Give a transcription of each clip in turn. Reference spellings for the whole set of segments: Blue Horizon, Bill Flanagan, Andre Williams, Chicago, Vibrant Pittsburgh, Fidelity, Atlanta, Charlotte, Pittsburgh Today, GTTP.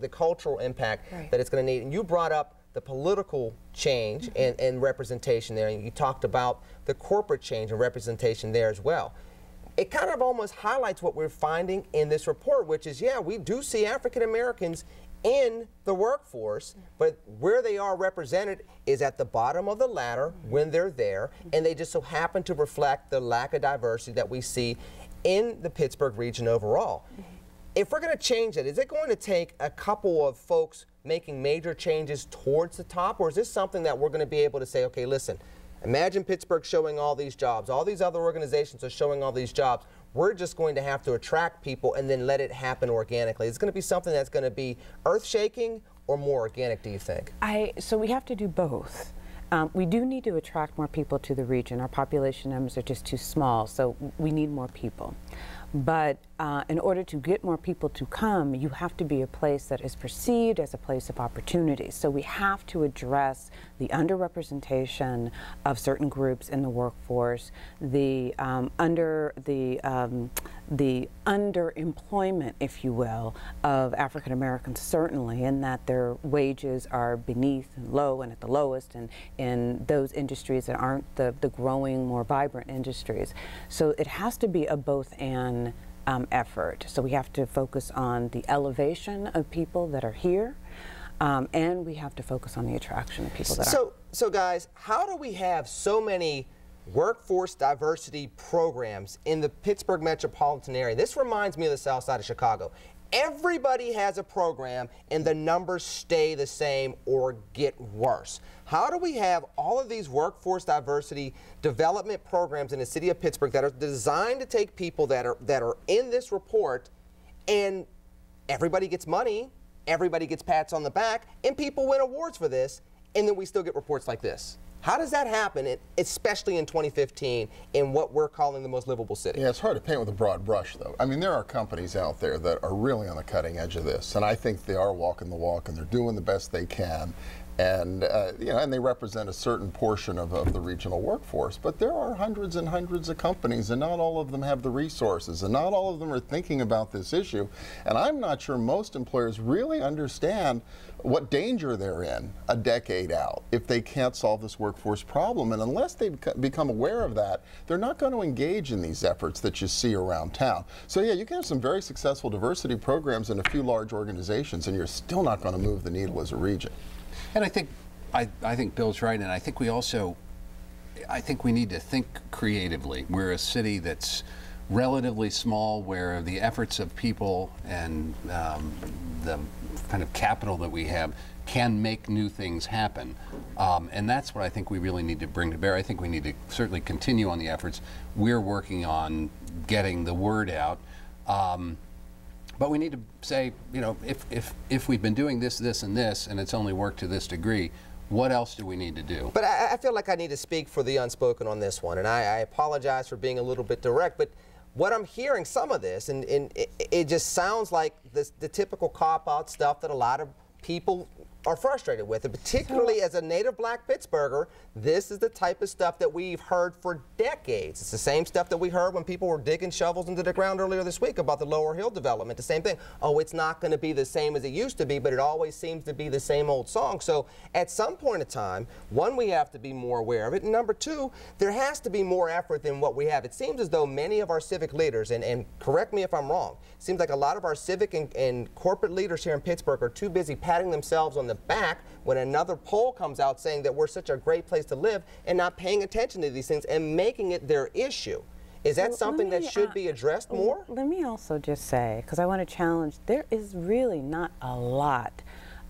the cultural impact right. that it's going to need. And you brought up the political change mm-hmm. and representation there, and you talked about the corporate change and representation there as well. It kind of almost highlights what we're finding in this report, which is, yeah, we do see African Americans in the workforce, but where they are represented is at the bottom of the ladder when they're there, and they just so happen to reflect the lack of diversity that we see in the Pittsburgh region overall. If we're going to change that, is it going to take a couple of folks making major changes towards the top, or is this something that we're going to be able to say, okay, listen, imagine Pittsburgh showing all these jobs, all these other organizations are showing all these jobs, we're just going to have to attract people and then let it happen organically. It's going to be something that's going to be earth-shaking or more organic, do you think? So we have to do both. We do need to attract more people to the region. Our population numbers are just too small, so we need more people. But in order to get more people to come, you have to be a place that is perceived as a place of opportunity. So we have to address the underrepresentation of certain groups in the workforce, the underemployment, if you will, of African Americans, certainly, in that their wages are beneath and low and at the lowest, and in those industries that aren't the growing, more vibrant industries. So it has to be a both and effort. So we have to focus on the elevation of people that are here, and we have to focus on the attraction of people that are. So guys, how do we have so many workforce diversity programs in the Pittsburgh metropolitan area? This reminds me of the south side of Chicago. Everybody has a program and the numbers stay the same or get worse. How do we have all of these workforce diversity development programs in the city of Pittsburgh that are designed to take people that are in this report, and everybody gets money, everybody gets pats on the back, and people win awards for this, and then we still get reports like this? How does that happen, especially in 2015, in what we're calling the most livable city? Yeah, it's hard to paint with a broad brush, though. I mean, there are companies out there that are really on the cutting edge of this, and I think they are walking the walk, and they're doing the best they can, and you know, and they represent a certain portion of the regional workforce. But there are hundreds and hundreds of companies, and not all of them have the resources, and not all of them are thinking about this issue. And I'm not sure most employers really understand what danger they're in a decade out if they can't solve this workforce problem. And unless they become aware of that, they're not going to engage in these efforts that you see around town. So yeah, you can have some very successful diversity programs in a few large organizations, and you're still not going to move the needle as a region. And I think Bill's right, and I think we need to think creatively. We're a city that's relatively small, where the efforts of people and the kind of capital that we have can make new things happen, and that's what I think we really need to bring to bear. I think we need to certainly continue on the efforts we're working on getting the word out, but we need to say, you know, if we've been doing this, this, and this, and it's only worked to this degree, what else do we need to do? But I feel like I need to speak for the unspoken on this one, and I apologize for being a little bit direct, but what I'm hearing some of this, and it just sounds like this, the typical cop-out stuff that a lot of people are frustrated with, and particularly as a native black Pittsburgher, this is the type of stuff that we've heard for decades. It's the same stuff that we heard when people were digging shovels into the ground earlier this week about the Lower Hill development, the same thing. Oh, it's not going to be the same as it used to be, but it always seems to be the same old song. So at some point in time, one, we have to be more aware of it, and number two, there has to be more effort than what we have. It seems as though many of our civic leaders, and correct me if I'm wrong, it seems like a lot of our civic and corporate leaders here in Pittsburgh are too busy patting themselves on the back when another poll comes out saying that we're such a great place to live, and not paying attention to these things and making it their issue. Is that something that should be addressed more? Let me also just say, because I want to challenge, there is really not a lot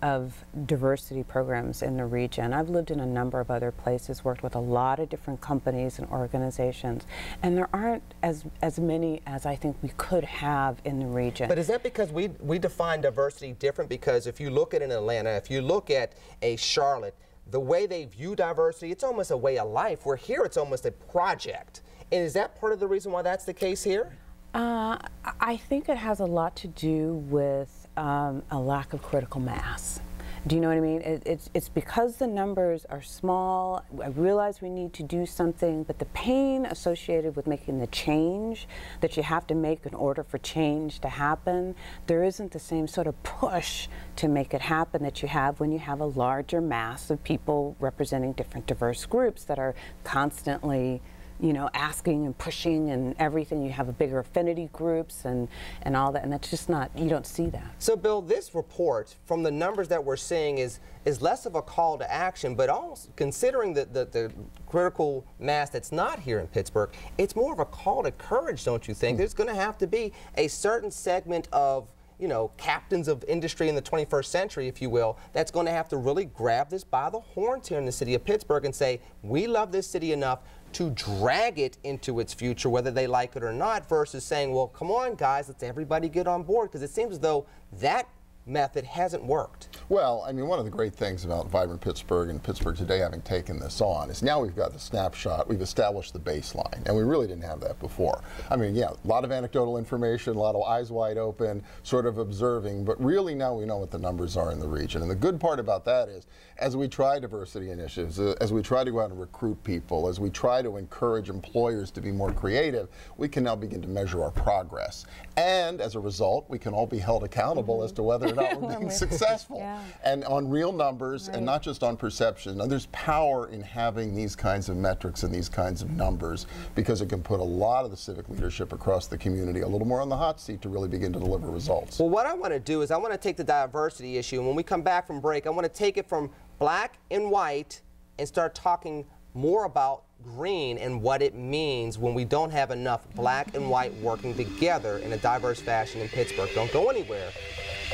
of diversity programs in the region. I've lived in a number of other places, worked with a lot of different companies and organizations, and there aren't as many as I think we could have in the region. But is that because we define diversity different? Because if you look at an Atlanta, if you look at a Charlotte, the way they view diversity, it's almost a way of life, where here it's almost a project. And is that part of the reason why that's the case here? I think it has a lot to do with a lack of critical mass. Do you know what I mean? It's because the numbers are small. I realize we need to do something, but the pain associated with making the change that you have to make in order for change to happen, there isn't the same sort of push to make it happen that you have when you have a larger mass of people representing different diverse groups that are constantly, you know, asking and pushing and everything. You have a bigger affinity groups and all that, and that's just not, you don't see that. So Bill, this report, from the numbers that we're seeing, is less of a call to action, but also considering the critical mass that's not here in Pittsburgh, it's more of a call to courage, don't you think? Mm-hmm. There's gonna have to be a certain segment of, you know, captains of industry in the 21st century, if you will, that's going to have to really grab this by the horns here in the city of Pittsburgh and say, we love this city enough to drag it into its future, whether they like it or not, versus saying, well, come on, guys, let's everybody get on board, because it seems as though that method hasn't worked. Well, I mean, one of the great things about Vibrant Pittsburgh and Pittsburgh Today having taken this on is now we've got the snapshot, we've established the baseline, and we really didn't have that before. I mean, yeah, a lot of anecdotal information, a lot of eyes wide open, sort of observing, but really now we know what the numbers are in the region. And the good part about that is, as we try diversity initiatives, as we try to go out and recruit people, as we try to encourage employers to be more creative, we can now begin to measure our progress. And as a result, we can all be held accountable as to whether we're being successful, yeah, and on real numbers, right, and not just on perception. Now, there's power in having these kinds of metrics and these kinds of numbers, because it can put a lot of the civic leadership across the community a little more on the hot seat to really begin to deliver results. Well, what I want to do is I want to take the diversity issue, and when we come back from break, I want to take it from black and white and start talking more about green and what it means when we don't have enough black and white working together in a diverse fashion in Pittsburgh. Don't go anywhere.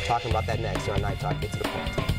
Talking about that next on Night Talk. Get to the point.